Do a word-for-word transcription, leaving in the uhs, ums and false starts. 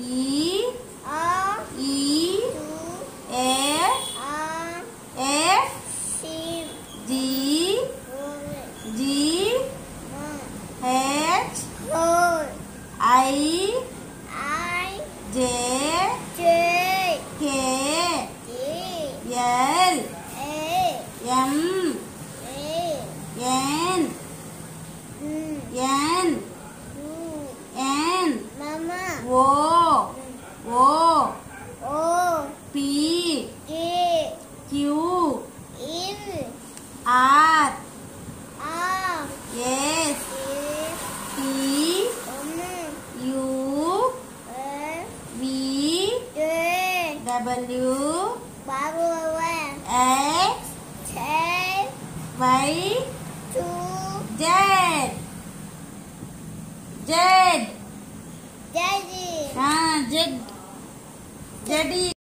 I, A, I, U, E, A, F, C, D, U, G, H, O, I, I, J, J, K, D, L, A, M, A, N, N, N, Mama, O, O, O, P, P, Q, N, R, R, S, T, U, V, W, X, Y, Z. Z. Jadi. Ah, jadi. Jadi.